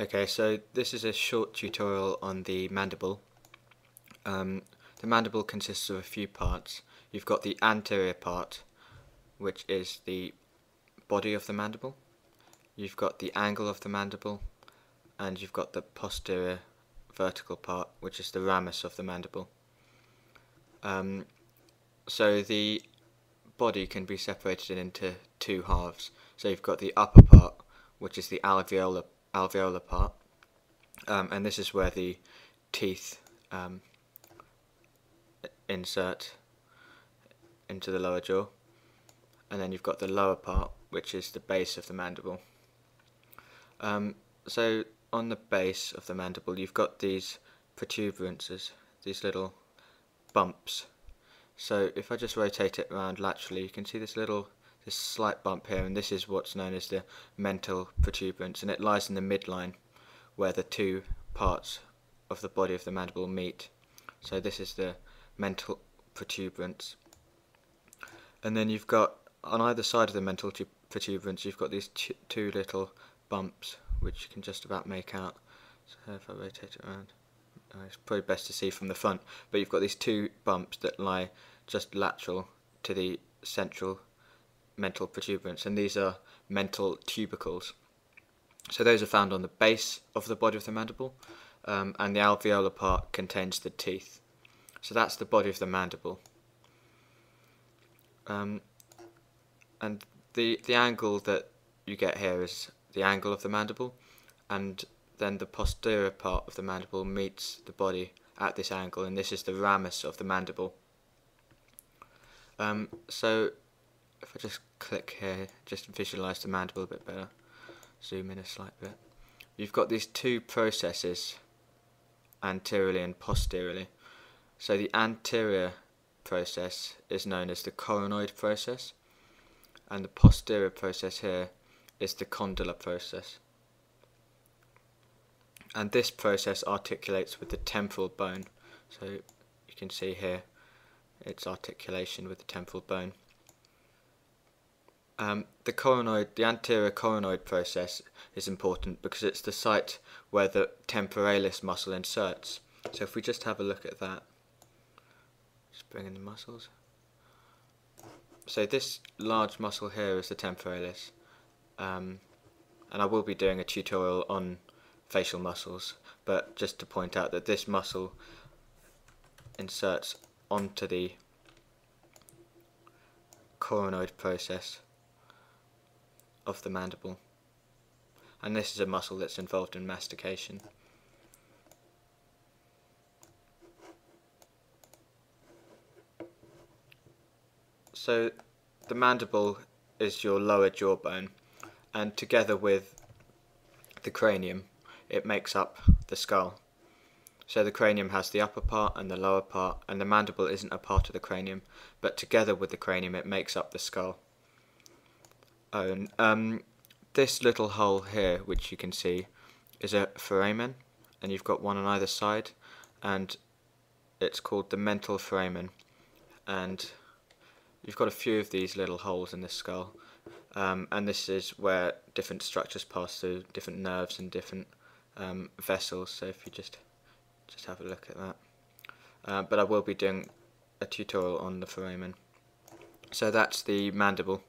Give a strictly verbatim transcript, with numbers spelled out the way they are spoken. Okay, so this is a short tutorial on the mandible. Um, the mandible consists of a few parts. You've got the anterior part, which is the body of the mandible. You've got the angle of the mandible, and you've got the posterior vertical part, which is the ramus of the mandible. Um, so the body can be separated into two halves. So you've got the upper part, which is the alveolar alveolar part, um, and this is where the teeth um, insert into the lower jaw. And then you've got the lower part, which is the base of the mandible. Um, so on the base of the mandible, you've got these protuberances, these little bumps. So if I just rotate it around laterally, you can see this little, this slight bump here, and this is what's known as the mental protuberance, and it lies in the midline where the two parts of the body of the mandible meet. So this is the mental protuberance. And then you've got, on either side of the mental protuberance, you've got these two little bumps, which you can just about make out. So if I rotate it around, it's probably best to see from the front, but you've got these two bumps that lie just lateral to the central mental protuberance, and these are mental tubercles. So those are found on the base of the body of the mandible, um, and the alveolar part contains the teeth. So that's the body of the mandible. Um, and the, the angle that you get here is the angle of the mandible, and then the posterior part of the mandible meets the body at this angle, and this is the ramus of the mandible. Um, so if I just click here, just visualise the mandible a bit better, zoom in a slight bit. You've got these two processes, anteriorly and posteriorly. So the anterior process is known as the coronoid process, and the posterior process here is the condylar process. And this process articulates with the temporal bone. So you can see here its articulation with the temporal bone. Um, the coronoid, the anterior coronoid process is important because it's the site where the temporalis muscle inserts. So if we just have a look at that, just bring in the muscles. So this large muscle here is the temporalis, um, and I will be doing a tutorial on facial muscles, but just to point out that this muscle inserts onto the coronoid process of the mandible, and this is a muscle that's involved in mastication. So the mandible is your lower jawbone, and together with the cranium it makes up the skull. So the cranium has the upper part and the lower part, and the mandible isn't a part of the cranium, but together with the cranium it makes up the skull. Oh, and, um, this little hole here, which you can see, is a foramen, and you've got one on either side, and it's called the mental foramen, and you've got a few of these little holes in the skull, um, and this is where different structures pass through, different nerves and different um, vessels. So if you just Just have a look at that. Uh, but I will be doing a tutorial on the foramen. So that's the mandible.